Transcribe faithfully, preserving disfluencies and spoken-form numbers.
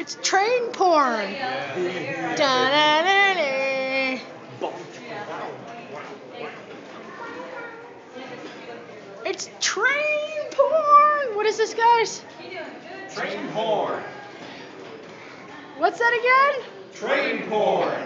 It's train porn. Yeah. Da-da-da-da. It's train porn. What is this, guys? Train porn. What's that again? Train porn.